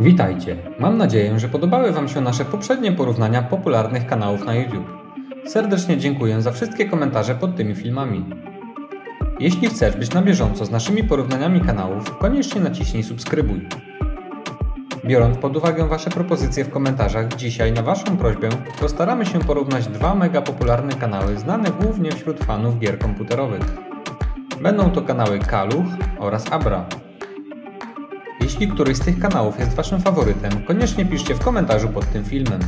Witajcie! Mam nadzieję, że podobały Wam się nasze poprzednie porównania popularnych kanałów na YouTube. Serdecznie dziękuję za wszystkie komentarze pod tymi filmami. Jeśli chcesz być na bieżąco z naszymi porównaniami kanałów, koniecznie naciśnij subskrybuj. Biorąc pod uwagę Wasze propozycje w komentarzach, dzisiaj na Waszą prośbę postaramy się porównać dwa mega popularne kanały znane głównie wśród fanów gier komputerowych. Będą to kanały Kaluch oraz Abra. Jeśli któryś z tych kanałów jest Waszym faworytem, koniecznie piszcie w komentarzu pod tym filmem.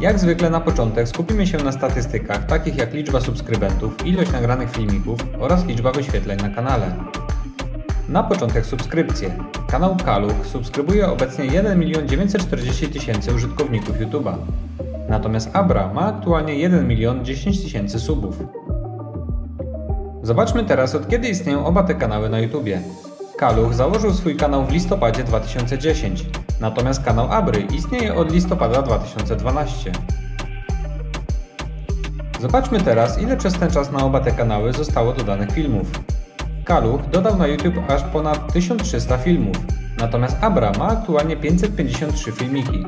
Jak zwykle na początek skupimy się na statystykach takich jak liczba subskrybentów, ilość nagranych filmików oraz liczba wyświetleń na kanale. Na początek subskrypcje. Kanał Kaluch subskrybuje obecnie 1 940 000 użytkowników YouTube'a. Natomiast Abra ma aktualnie 1 010 000 subów. Zobaczmy teraz, od kiedy istnieją oba te kanały na YouTubie. Kaluch założył swój kanał w listopadzie 2010, natomiast kanał Abry istnieje od listopada 2012. Zobaczmy teraz, ile przez ten czas na oba te kanały zostało dodanych filmów. Kaluch dodał na YouTube aż ponad 1300 filmów, natomiast Abra ma aktualnie 553 filmiki.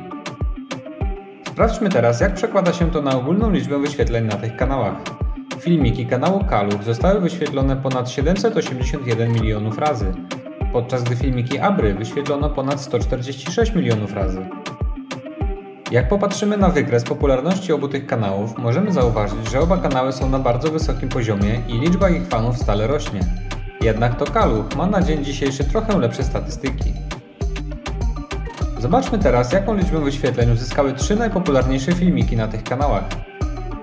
Sprawdźmy teraz, jak przekłada się to na ogólną liczbę wyświetleń na tych kanałach. Filmiki kanału Kaluch zostały wyświetlone ponad 781 milionów razy, podczas gdy filmiki Abry wyświetlono ponad 146 milionów razy. Jak popatrzymy na wykres popularności obu tych kanałów, możemy zauważyć, że oba kanały są na bardzo wysokim poziomie i liczba ich fanów stale rośnie. Jednak to Kaluch ma na dzień dzisiejszy trochę lepsze statystyki. Zobaczmy teraz, jaką liczbę wyświetleń uzyskały trzy najpopularniejsze filmiki na tych kanałach.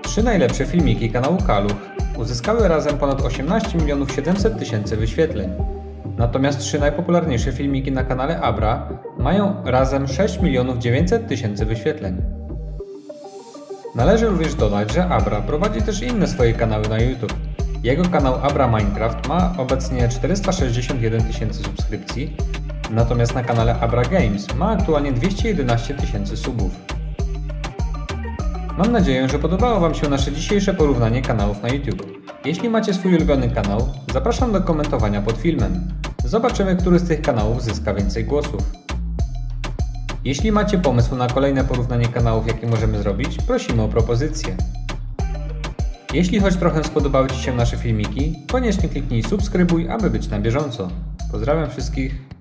Trzy najlepsze filmiki kanału Kaluch uzyskały razem ponad 18 700 000 wyświetleń. Natomiast trzy najpopularniejsze filmiki na kanale Abra mają razem 6 900 000 wyświetleń. Należy również dodać, że Abra prowadzi też inne swoje kanały na YouTube. Jego kanał Abra Minecraft ma obecnie 461 000 subskrypcji, natomiast na kanale Abra Games ma aktualnie 211 000 subów. Mam nadzieję, że podobało Wam się nasze dzisiejsze porównanie kanałów na YouTube. Jeśli macie swój ulubiony kanał, zapraszam do komentowania pod filmem. Zobaczymy, który z tych kanałów zyska więcej głosów. Jeśli macie pomysł na kolejne porównanie kanałów, jakie możemy zrobić, prosimy o propozycje. Jeśli choć trochę spodobały Ci się nasze filmiki, koniecznie kliknij subskrybuj, aby być na bieżąco. Pozdrawiam wszystkich.